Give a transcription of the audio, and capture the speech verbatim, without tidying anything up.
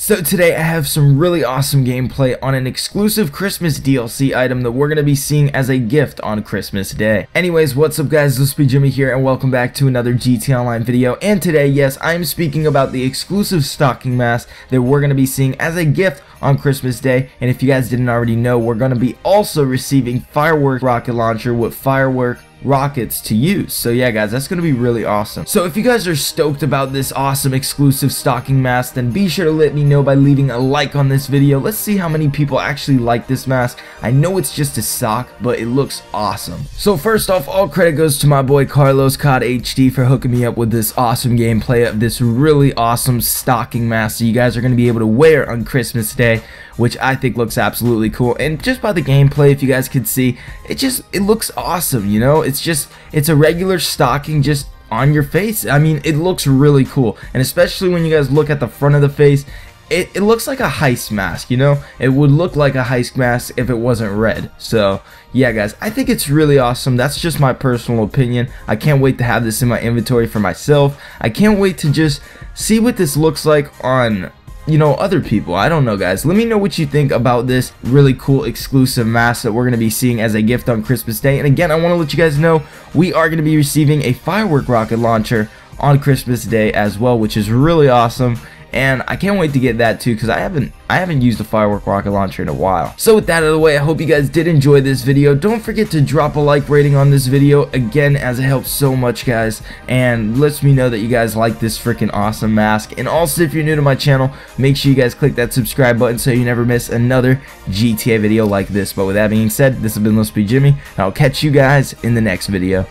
So today I have some really awesome gameplay on an exclusive Christmas D L C item that we're going to be seeing as a gift on Christmas Day. Anyways, what's up guys, LispyJimmy here and welcome back to another G T A Online video. And today, yes, I'm speaking about the exclusive stocking mask that we're going to be seeing as a gift on Christmas Day. And if you guys didn't already know, we're going to be also receiving firework rocket launcher with firework rockets to use. So yeah guys, that's gonna be really awesome. So if you guys are stoked about this awesome exclusive stocking mask, then be sure to let me know by leaving a like on this video. Let's see how many people actually like this mask. I know it's just a sock, but it looks awesome. So first off, all credit goes to my boy Carlos Cod H D for hooking me up with this awesome gameplay of this really awesome stocking mask that you guys are gonna be able to wear on Christmas Day, which I think looks absolutely cool. And just by the gameplay, if you guys could see, it just it looks awesome, you know? It's just, it's a regular stocking just on your face. I mean, it looks really cool. And especially when you guys look at the front of the face, it, it looks like a heist mask, you know? It would look like a heist mask if it wasn't red. So yeah guys, I think it's really awesome. That's just my personal opinion. I can't wait to have this in my inventory for myself. I can't wait to just see what this looks like on, you know, other people. I don't know guys, let me know what you think about this really cool exclusive mask that we're going to be seeing as a gift on Christmas Day. And again, I want to let you guys know we are going to be receiving a firework rocket launcher on Christmas Day as well, which is really awesome. And I can't wait to get that too, because I haven't I haven't used a firework rocket launcher in a while. So with that out of the way, I hope you guys did enjoy this video. Don't forget to drop a like rating on this video, again, as it helps so much guys, and lets me know that you guys like this freaking awesome mask. And also, if you're new to my channel, make sure you guys click that subscribe button so you never miss another G T A video like this. But with that being said, this has been LispyJimmy, and I'll catch you guys in the next video.